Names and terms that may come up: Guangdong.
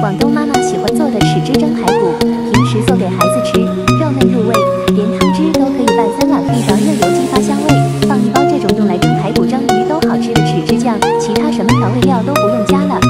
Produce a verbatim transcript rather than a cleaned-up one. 广东妈妈喜欢做的豉汁蒸排骨，平时做给孩子吃，肉嫩入味，连汤汁都可以拌酸辣，一勺热油激发香味。放一包这种用来蒸排骨、蒸鱼都好吃的豉汁酱，其他什么调味料都不用加了。